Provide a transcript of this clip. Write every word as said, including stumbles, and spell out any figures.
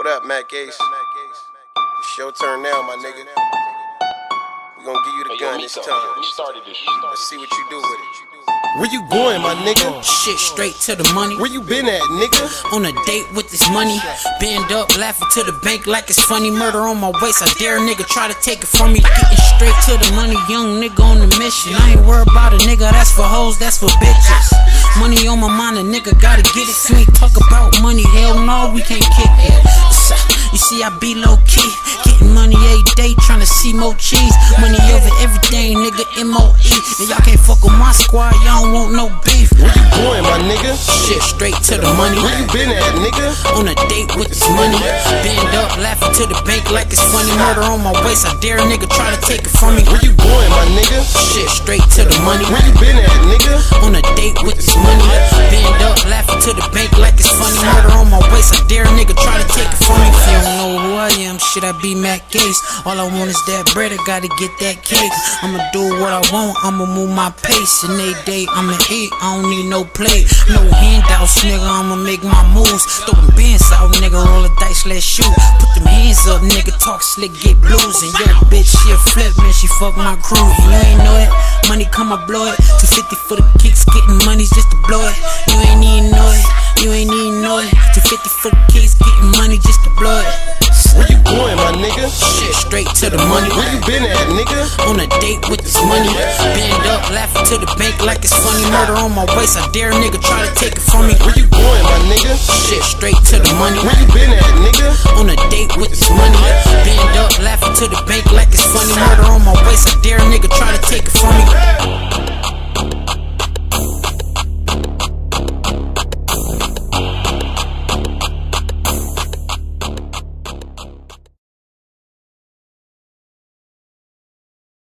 What up, Mac Ace? It's your turn now, my nigga. We gonna give you the hey, gun yo, this started, time. Started this. Started Let's see what you do with it. Where you going, my nigga? Shit, straight to the money. Where you been at, nigga? On a date with this money. Bend up, laughing to the bank like it's funny. Murder on my waist, I dare a nigga try to take it from me. Getting straight to the money, young nigga on the mission. I ain't worried about a nigga, that's for hoes, that's for bitches. Money on my mind, a nigga gotta get it. You ain't talk about money, hell no, we can't kick it. You see, I be low key, getting money every day, tryna see more cheese. Money over everything, nigga, M O E. And y'all can't fuck with my squad, y'all don't want no beef. Where you going, my nigga? Shit, straight to the money. Where you been at, nigga? On a date with this money. Bend up, laughing to the bank like it's funny. Murder on my waist, I dare a nigga try to take it from me. Where you going, my nigga? Shit, straight to the money. Where you been at, nigga? On a date with this money. Bend up, laughing to the bank like it's funny. Murder on my waist, I dare a nigga try to take it from me. If you don't know who I am, shit, I be Mac Ace. All I want is that bread, I gotta get that cake. I'ma do what I want, I'ma move my pace. And they day I'ma eat, I don't need no plate. No handouts, nigga, I'ma make my moves. Throw them bands out, nigga, roll the dice, let's shoot. Put them hands up, nigga, talk slick, get blues. And yeah, bitch, she a flip, man, she fuck my crew. You ain't know it, money come, I blow it. Two fifty for the kicks, getting money's just to blow it. You ain't even know it, you ain't even know it. Two fifty for the kicks, getting money just to blow it. Where you going, my nigga? Shit, straight to the money. Where you been at, nigga? On a date with this money. Bend up, laughing to the bank like it's funny. Murder on my waist, I dare a nigga try to take it from me. Where you going, my nigga? Shit, straight to the money. Where you been at, nigga? On a date with this money. Bend up, laughing to the bank like it's funny. Murder on my waist, I dare a nigga try to take it from me.